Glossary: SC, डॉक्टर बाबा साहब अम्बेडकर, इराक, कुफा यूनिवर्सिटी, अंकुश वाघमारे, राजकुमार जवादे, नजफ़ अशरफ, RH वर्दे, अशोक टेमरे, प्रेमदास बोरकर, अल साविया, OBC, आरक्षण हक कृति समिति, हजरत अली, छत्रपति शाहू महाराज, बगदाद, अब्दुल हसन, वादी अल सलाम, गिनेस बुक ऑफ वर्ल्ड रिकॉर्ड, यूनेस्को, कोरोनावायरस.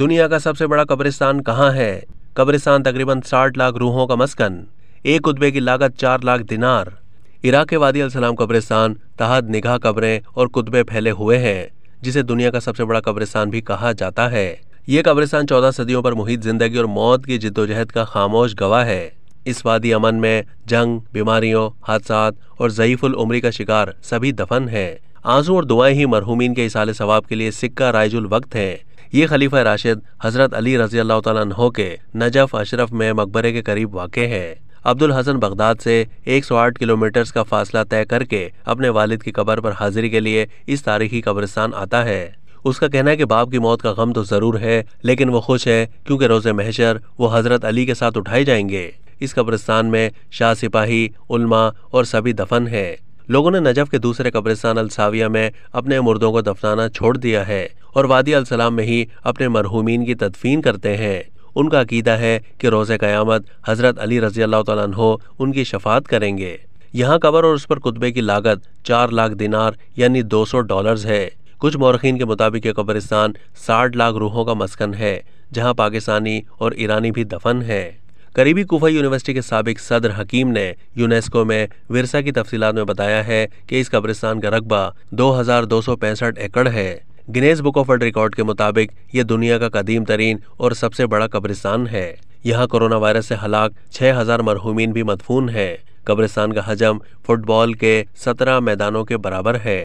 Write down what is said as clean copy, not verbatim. दुनिया का सबसे बड़ा कब्रिस्तान कहाँ है? कब्रिस्तान तकरीबन 60 लाख रूहों का मस्कन। एक कुतबे की लागत 4 लाख दिनार। इराक के वादी अल सलाम कब्रिस्तान तहत निगाह कब्रें और कुतबे फैले हुए हैं, जिसे दुनिया का सबसे बड़ा कब्रिस्तान भी कहा जाता है। ये कब्रिस्तान 14 सदियों पर मुहित जिंदगी और मौत की जिद्दोजहद का खामोश गवाह है। इस वादी अमन में जंग, बीमारियों, हादसात और ज़ईफ़ुल उम्री का शिकार सभी दफन है। आंसू और दुआएं ही मरहूमीन के इसाले सवाब के लिए सिक्का राइजुल वक्त है। ये खलीफा राशिद हजरत अली रजी अल्लाह तआला अन्हो के नजफ़ अशरफ में मकबरे के करीब वाक़ है। अब्दुल हसन बगदाद से 108 किलोमीटर का फासला तय करके अपने वालिद की कब्र पर हाजिरी के लिए इस तारीखी कब्रिस्तान आता है। उसका कहना है कि बाप की मौत का गम तो ज़रूर है, लेकिन वो खुश है क्योंकि रोज़े महशर वो हज़रत अली के साथ उठाए जाएंगे। इस कब्रिस्तान में शाह सिपाही, उल्मा और सभी दफन है। लोगों ने नजफ़ के दूसरे कब्रिस्तान अल साविया में अपने मुर्दों को दफनाना छोड़ दिया है और वादी अल सलाम में ही अपने मरहूमीन की तदफीन करते हैं। उनका अकीदा है कि रोज़े क़यामत हज़रत अली रज़ी अल्लाह तआला अन्हो उनकी शफात करेंगे। यहाँ कब्र और उस पर कुतबे की लागत 4 लाख दिनार यानी $200 है। कुछ मौरखीन के मुताबिक ये कब्रिस्तान 60 लाख रूहों का मस्कन है, जहाँ पाकिस्तानी और ईरानी भी दफन है। करीबी कुफा यूनिवर्सिटी के साबिक सदर हकीम ने यूनेस्को में विरसा की तफसीलात में बताया है कि इस कब्रिस्तान का रकबा 2265 एकड़ है। गिनेस बुक ऑफ वर्ल्ड रिकॉर्ड के मुताबिक ये दुनिया का कदीम तरीन और सबसे बड़ा कब्रिस्तान है। यहाँ कोरोनावायरस से हलाक 6000 मरहूमीन भी मदफून है। कब्रिस्तान का हजम फुटबॉल के 17 मैदानों के बराबर है।